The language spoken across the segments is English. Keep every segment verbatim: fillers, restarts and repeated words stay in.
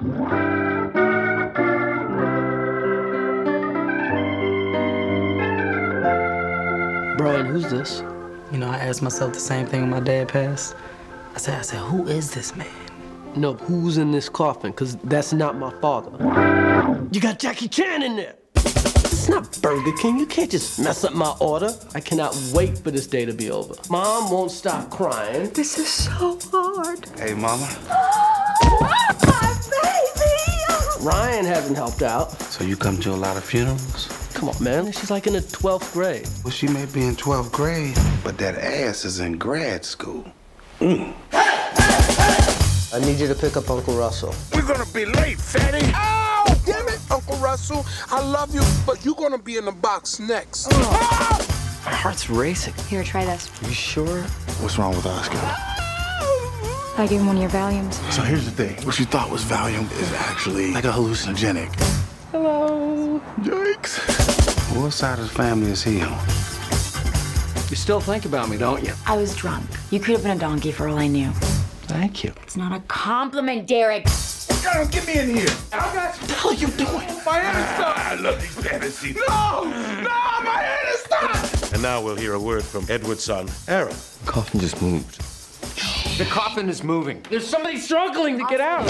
Bro, and who's this? You know, I asked myself the same thing when my dad passed. I said, I said, who is this man? No, who's in this coffin? Because that's not my father. You got Jackie Chan in there! It's not Burger King. You can't just mess up my order. I cannot wait for this day to be over. Mom won't stop crying. This is so hard. Hey, Mama. Oh, my baby! Ryan hasn't helped out. So you come to a lot of funerals? Come on, man. She's like in the twelfth grade. Well, she may be in twelfth grade, but that ass is in grad school. Mm. I need you to pick up Uncle Russell. We're gonna be late, fatty. Oh, damn it, Uncle Russell. I love you, but you're gonna be in the box next. Oh. Oh. My heart's racing. Here, try this. You sure? What's wrong with Oscar? Oh. I gave him one of your Valiums. So here's the thing. What you thought was Valium is actually like a hallucinogenic. Hello. Yikes. What side of the family is he on? You still think about me, don't you? I was drunk. You could have been a donkey for all I knew. Thank you. It's not a compliment, Derek. Girl, get me in here. I got you. What the hell are you doing? My head is stuck. I love these fantasies. No! No, my head is stuck! And now we'll hear a word from Edward's son, Aaron. The coffin just moved. The coffin is moving. There's somebody struggling to get out.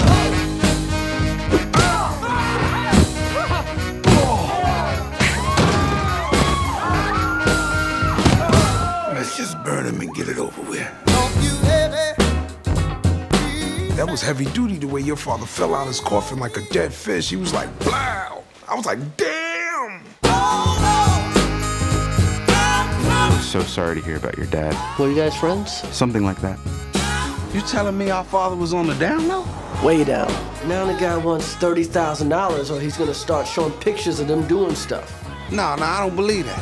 Let's just burn him and get it over with. That was heavy duty, the way your father fell out of his coffin like a dead fish. He was like, blow. I was like, damn. I'm so sorry to hear about your dad. Were you guys friends? Something like that. You telling me our father was on the down low? Way down. Now the guy wants thirty thousand dollars or he's going to start showing pictures of them doing stuff. No, no, I don't believe that.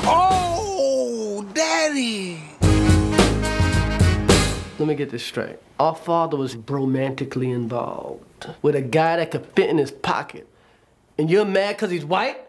Hey. Oh, Daddy. Let me get this straight. Our father was romantically involved with a guy that could fit in his pocket. And you're mad because he's white?